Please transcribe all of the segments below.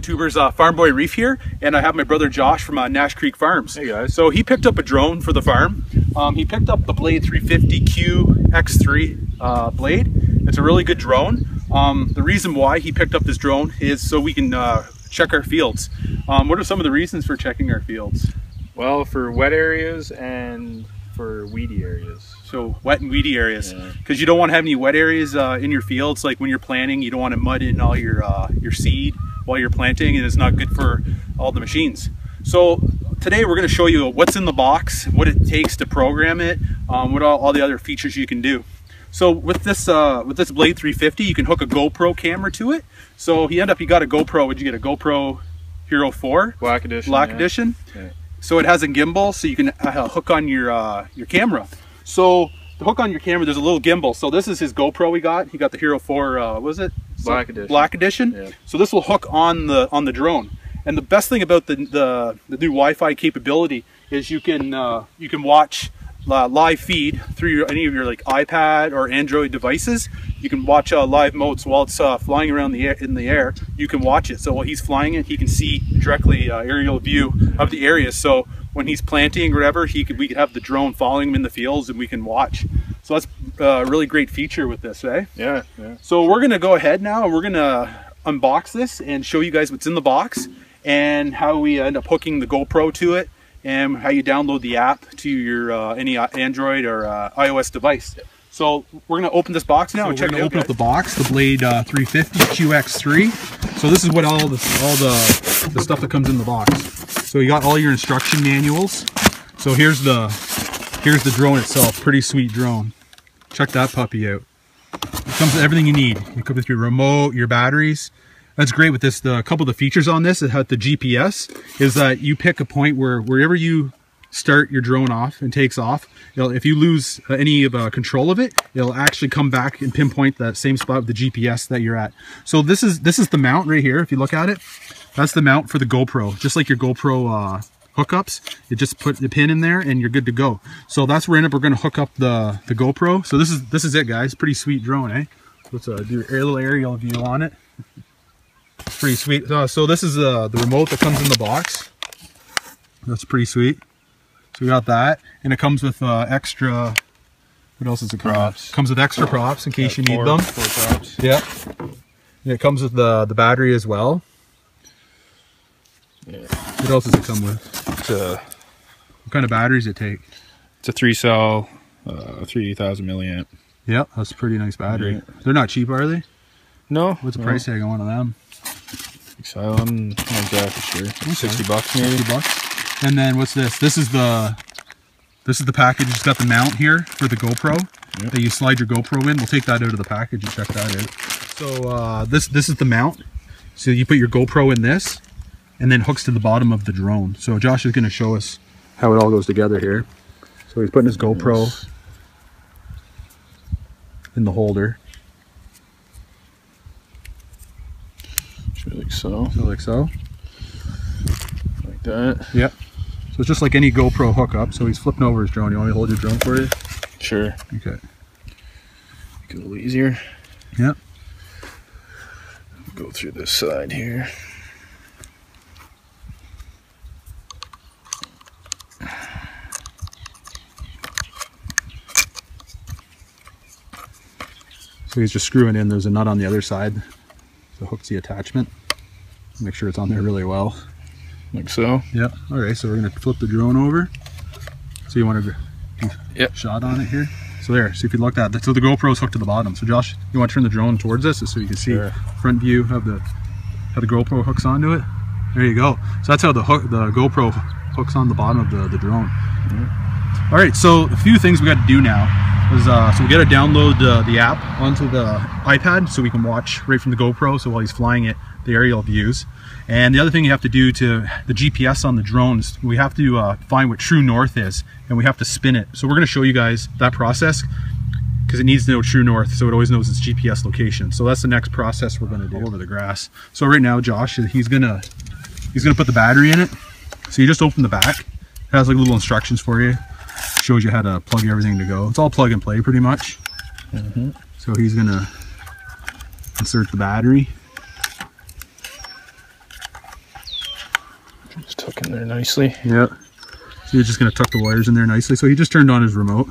YouTubers, Farm Boy Reef here, and I have my brother Josh from Nash Creek Farms. Hey guys. So he picked up a drone for the farm. He picked up the Blade 350QX3 blade. It's a really good drone. The reason why he picked up this drone is so we can check our fields. What are some of the reasons for checking our fields? Well, for wet areas and for weedy areas. So wet and weedy areas, because you don't want to have any wet areas in your fields. Like when you're planting, you don't want to mud in all your seed while you're planting, and it's not good for all the machines. So today we're going to show you what's in the box, what it takes to program it, what all the other features you can do. So with this Blade 350, you can hook a GoPro camera to it. So he got a GoPro. Would you get a GoPro Hero 4? Black Edition. Black Edition. Yeah. So it has a gimbal, so you can hook on your camera. So to hook on your camera, there's a little gimbal. So this is his GoPro we got. He got the Hero 4, what was it? Black Edition. Black Edition. Yeah. So this will hook on the drone. And the best thing about the new Wi-Fi capability is you can watch live feed through any of your like iPad or Android devices. You can watch live modes while it's flying around in the air. You can watch it. So while he's flying it, he can see directly aerial view of the area. So when he's planting or whatever, we could have the drone following him in the fields and we can watch. So that's a really great feature with this, eh? Yeah, yeah. So we're gonna go ahead now and we're gonna unbox this and show you guys what's in the box and how we end up hooking the GoPro to it and how you download the app to your any Android or iOS device. So we're gonna open this box now and check it out. We're gonna open up the box, the Blade 350QX3. So this is what all the stuff that comes in the box. So you got all your instruction manuals. So here's the drone itself. Pretty sweet drone. Check that puppy out. It comes with everything you need. It comes with your remote, your batteries. That's great with this. A couple of the features on this, it has the GPS, is that you pick a point wherever you start your drone off and takes off. If you lose any of control of it, it'll actually come back and pinpoint that same spot with the GPS that you're at. So this is the mount right here. If you look at it, that's the mount for the GoPro. Just like your GoPro hookups, you just put the pin in there and you're good to go. So that's where we're gonna hook up the GoPro. So this is it, guys. Pretty sweet drone, eh? Let's do a little aerial view on it. It's pretty sweet. So this is the remote that comes in the box. That's pretty sweet. So we got that, and it comes with extra, what else is it? Props. Comes with extra props in case you need them. Four props. Yeah. And it comes with the battery as well. Yeah. What else does it come with? What kind of batteries does it take? It's a 3-cell, 3,000 milliamp. Yep, that's a pretty nice battery. Yeah. They're not cheap, are they? No. What's the price tag on one of them? I'm not exactly sure. Okay. 60 bucks maybe. 60 bucks. And then what's this? This is the package. It's got the mount here for the GoPro that you slide your GoPro in. We'll take that out of the package and check that out. So this is the mount. So you put your GoPro in this, and then hooks to the bottom of the drone. So Josh is gonna show us how it all goes together here. So he's putting his GoPro in the holder. Just like so. Like that. Yep. So it's just like any GoPro hookup. So he's flipping over his drone. You want me to hold your drone for you? Sure. Okay. Make it a little easier. Yep. Go through this side here. So he's just screwing in. There's a nut on the other side that hooks the attachment. Make sure it's on there really well. Like so? Yep. All right, so we're going to flip the drone over. So you want to do a shot on it here? So there, so if you look at that, so the GoPro's hooked to the bottom. So Josh, you want to turn the drone towards us so you can see front view of how the GoPro hooks onto it? There you go. So that's how the GoPro hooks on the bottom of the drone. Yeah. All right, so a few things we got to do now. So we got to download the app onto the iPad so we can watch right from the GoPro. So while he's flying it, the aerial views. And the other thing you have to do to the GPS on the drones, we have to find what true north is, and we have to spin it. So we're going to show you guys that process because it needs to know true north, so it always knows its GPS location. So that's the next process we're going to do. All over the grass. So right now, Josh, he's gonna put the battery in it. So you just open the back. It has like little instructions for you. Shows you how to plug everything to go. It's all plug and play pretty much. So he's gonna insert the battery. in there nicely. Yeah. So you're just going to tuck the wires in there nicely. So he just turned on his remote.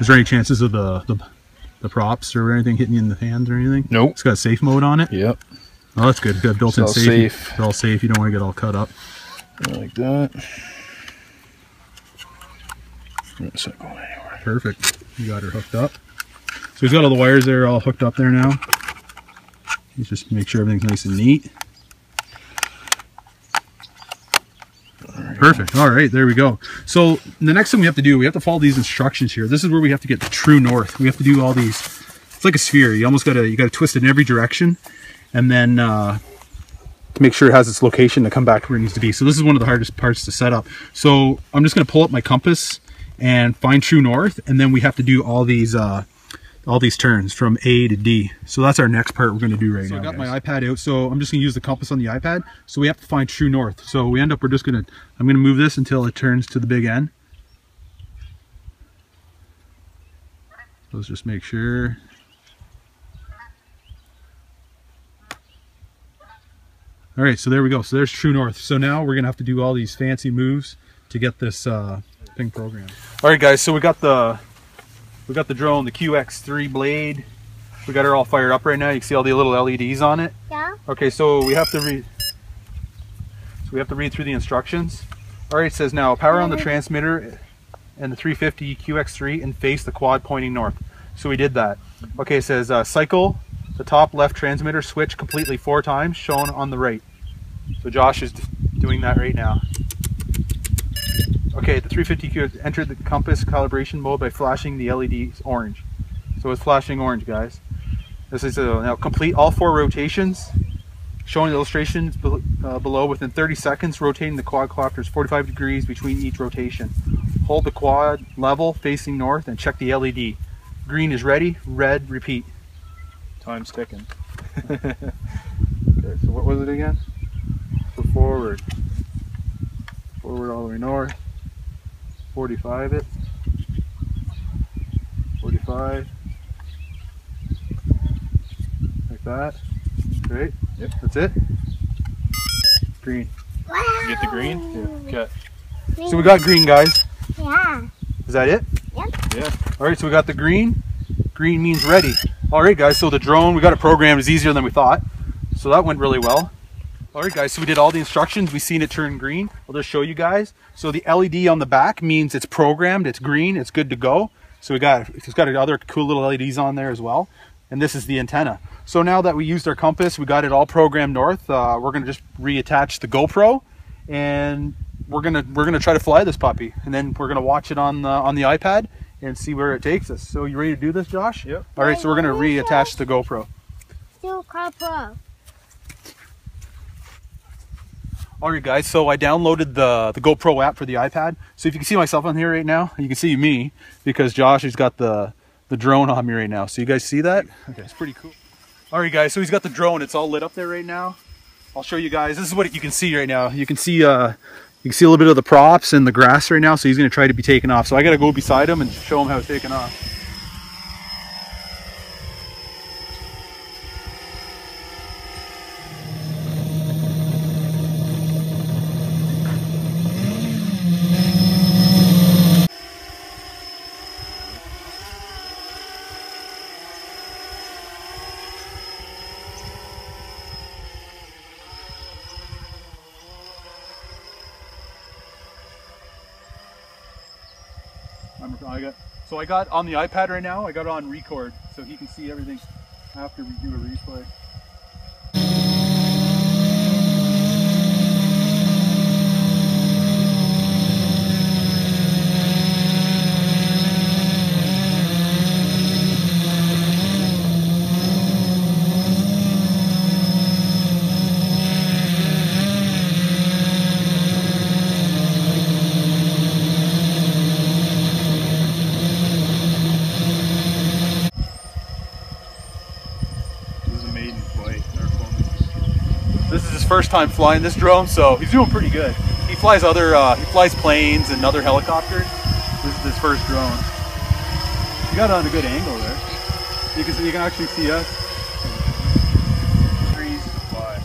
Is there any chances of the props or anything hitting you in the hands or anything? Nope. It's got safe mode on it? Yep. Oh, that's good. It's got built-in safe. It's all safe. You don't want to get all cut up. Like that. It's not going anywhere. Perfect. You got her hooked up. So he's got all the wires there all hooked up there now. You just make sure everything's nice and neat. Perfect. All right, there we go. So the next thing we have to do, we have to follow these instructions here. This is where we have to get the true north. We have to do all these. It's like a sphere. You almost got to twist it in every direction, and then to make sure it has its location to come back to where it needs to be. So this is one of the hardest parts to set up. So I'm just going to pull up my compass and find true north, and then we have to do all these turns from A to D. So that's our next part we're going to do right now. So I got my iPad out, so I'm just going to use the compass on the iPad. So we have to find true north. So we end up, I'm going to move this until it turns to the big N. Let's just make sure. All right, so there we go. So there's true north. So now we're going to have to do all these fancy moves to get this thing programmed. All right, guys, so we got the drone, the QX3 Blade. We got her all fired up right now. You can see all the little LEDs on it. Yeah. Okay, so we have to read through the instructions. All right, it says now power on the transmitter and the 350 QX3 and face the quad pointing north. So we did that. Okay, it says cycle the top left transmitter switch completely 4 times, shown on the right. So Josh is doing that right now. Okay, the 350Q entered the compass calibration mode by flashing the LEDs orange. So it's flashing orange, guys. This is now complete all 4 rotations. Showing illustrations below within 30 seconds, rotating the quadcopters 45 degrees between each rotation. Hold the quad level facing north and check the LED. Green is ready, red, repeat. Time's ticking. Okay, so what was it again? So forward. Forward all the way north. 45 it. 45. Like that. Great. Yep. That's it. Green. Wow. You get the green? Yeah. Okay. Green. So we got green, guys. Yeah. Is that it? Yep. Yeah. Alright, so we got the green. Green means ready. Alright, guys, so the drone, we got it programmed, is easier than we thought. So that went really well. Alright guys, so we did all the instructions, we seen it turn green. I'll just show you guys. So the LED on the back means it's programmed, it's green, it's good to go. So it's got other cool little LEDs on there as well. And this is the antenna. So now that we used our compass, we got it all programmed north, we're gonna just reattach the GoPro and we're gonna try to fly this puppy. And then we're gonna watch it on the iPad and see where it takes us. So you ready to do this, Josh? Yep. Alright, so we're gonna reattach the GoPro. Still GoPro. Alright guys, so I downloaded the GoPro app for the iPad. So if you can see myself on here right now, you can see me because Josh has got the drone on me right now. So you guys see that? Okay, it's pretty cool. Alright guys, so he's got the drone. It's all lit up there right now. I'll show you guys. This is what you can see right now. You can see a little bit of the props and the grass right now. So he's going to try to be taken off. So I got to go beside him and show him how it's taken off. So I got on the iPad right now, I got it on record, so he can see everything after we do a replay. First time flying this drone, so he's doing pretty good. He flies he flies planes and other helicopters. This is his first drone. You got it on a good angle there. You can actually see us. Trees to fly.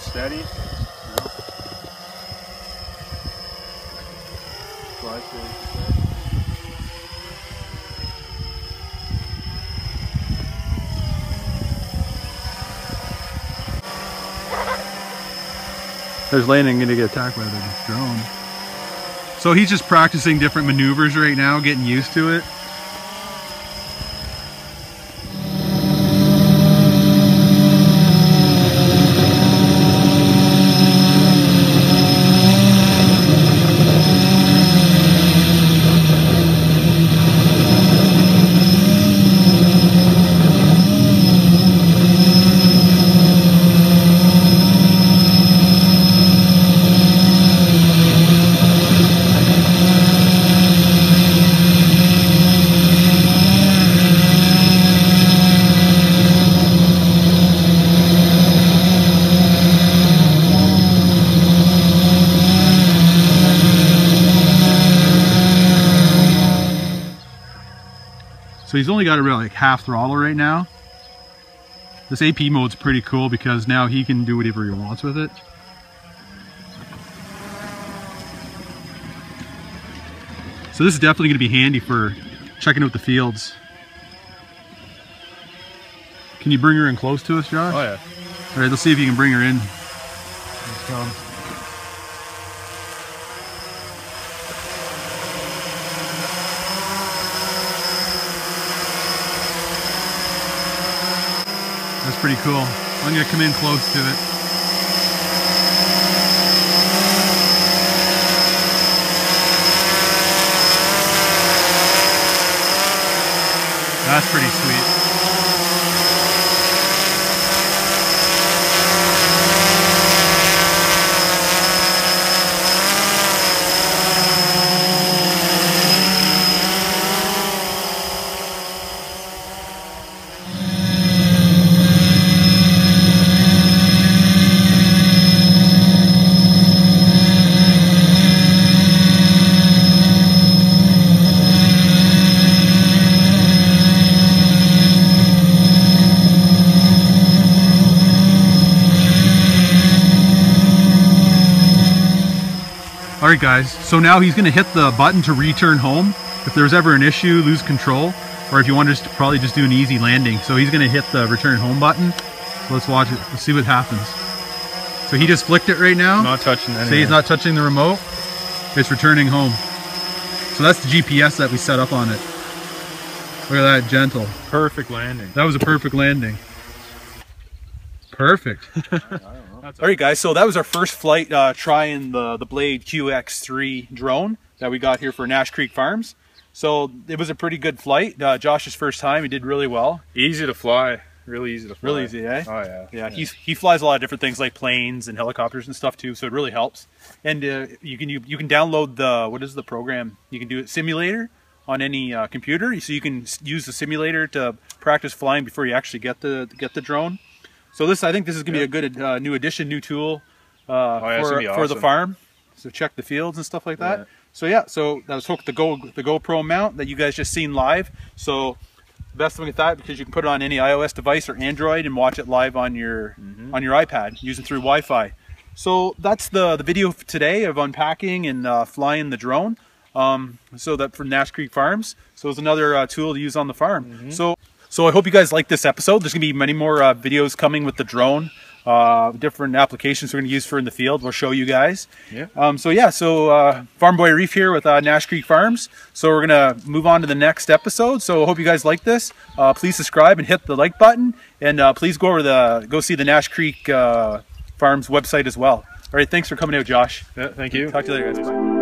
and steady. You know. Fly slowly. There's Landon going to get attacked by the drone. So he's just practicing different maneuvers right now, getting used to it. So he's only got it about like half throttle right now. This AP mode's pretty cool because now he can do whatever he wants with it. So this is definitely going to be handy for checking out the fields. Can you bring her in close to us, Josh? Oh yeah. All right, let's see if you can bring her in. Let's go. That's pretty cool. I'm going to come in close to it. That's pretty sweet. Alright guys, so now he's going to hit the button to return home. If there's ever an issue, lose control, or if you want to just probably just do an easy landing. So he's going to hit the return home button. So let's watch it. Let's see what happens. So he just flicked it right now. Not touching anything. See, he's not touching the remote. It's returning home. So that's the GPS that we set up on it. Look at that, gentle. Perfect landing. That was a perfect landing. Perfect. Alright guys, so that was our first flight trying the Blade QX3 drone that we got here for Nash Creek Farms. So it was a pretty good flight. Josh's first time, he did really well. Easy to fly. Really easy to fly. Really easy, eh? Oh yeah. Yeah, he flies a lot of different things like planes and helicopters and stuff too, so it really helps. And you can download the, what is the program? You can do it, simulator on any computer, so you can use the simulator to practice flying before you actually get the drone. So this, I think this is going to be a good new addition, new tool for the farm. So check the fields and stuff like that. Yeah. So yeah, so that was hooked the GoPro mount that you guys just seen live. So best thing with that, because you can put it on any iOS device or Android and watch it live on your iPad using through Wi-Fi. So that's the video for today of unpacking and flying the drone. So that for Nash Creek Farms. So it's another tool to use on the farm. So I hope you guys liked this episode. There's going to be many more videos coming with the drone. Different applications we're going to use for in the field. We'll show you guys. Yeah. So Farm Boy Reef here with Nash Creek Farms. So we're going to move on to the next episode. So I hope you guys like this. Please subscribe and hit the like button. And please go see the Nash Creek Farms website as well. All right, thanks for coming out, Josh. Yeah, thank you. Talk to you later, guys. Bye.